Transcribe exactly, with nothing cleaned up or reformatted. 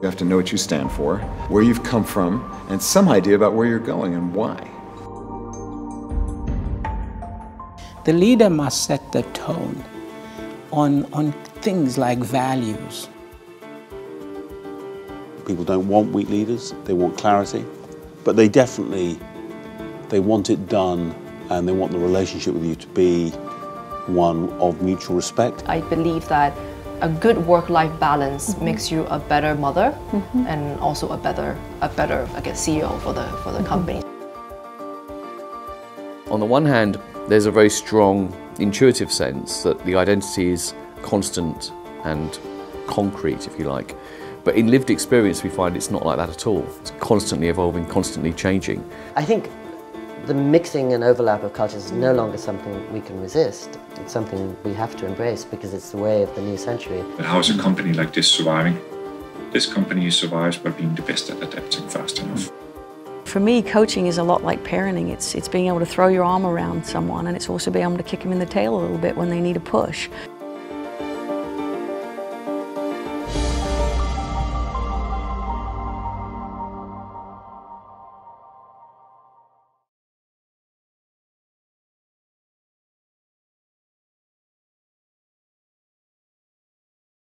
You have to know what you stand for, where you've come from, and some idea about where you're going and why. The leader must set the tone on, on things like values. People don't want weak leaders, they want clarity, but they definitely, they want it done, and they want the relationship with you to be one of mutual respect. I believe that a good work-life balance mm-hmm. makes you a better mother mm-hmm. and also a better, a better I guess, C E O for the, for the mm-hmm. company. On the one hand, there's a very strong intuitive sense that the identity is constant and concrete, if you like. But in lived experience, we find it's not like that at all. It's constantly evolving, constantly changing. I think the mixing and overlap of cultures is no longer something we can resist. It's something we have to embrace because it's the way of the new century. But how is a company like this surviving? This company survives by being the best at adapting fast enough. For me, coaching is a lot like parenting. It's, it's being able to throw your arm around someone, and it's also being able to kick them in the tail a little bit when they need a push.